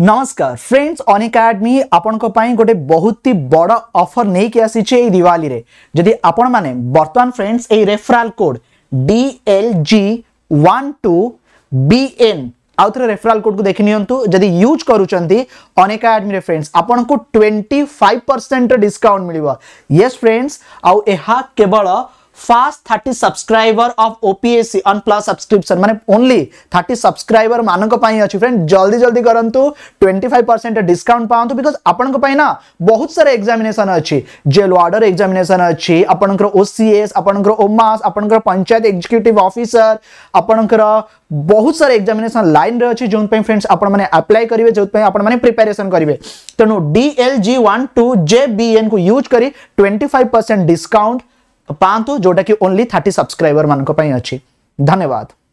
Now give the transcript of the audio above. नमस्कार friends Unacademy आपण को पाई गोटे बहुत ही बड़ ऑफर नहीं के आसी छे ए दिवाली रे। जदि आपण माने वर्तमान फ्रेंड्स ए रेफरल कोड DLG12BN आउथरे रेफरल कोड को देखि नियंतु जदि यूज करूचंती अनएकाडेमी रे फ्रेंड्स आपण को 25% डिस्काउंट मिलिबो। यस फ्रेंड्स आउ एहा केवल first 30 subscriber of OPSC on plus subscription माने ओनली 30 सब्सक्राइबर मानन को पाई अछि फ्रेंड। जल्दी जल्दी करंतु 25% डिस्काउंट पाउंतु बिकॉज़ आपन को पाई ना बहुत सारे एग्जामिनेशन अछि। जेल वार्डर एग्जामिनेशन अछि, आपन को OCS, आपन को ओमास, आपन को पंचायत एग्जीक्यूटिव ऑफिसर, आपन को बहुत सारे एग्जामिनेशन लाइन रे अछि जोन पे फ्रेंड्स आपन माने अप्लाई करिवे, जोन पे आपन माने प्रिपरेशन करिवे। तनो DLG12JBN को यूज करी 25% डिस्काउंट पांतो जोटा कि ओनली 30 सब्सक्राइबर मान को पाई अछि। धन्यवाद।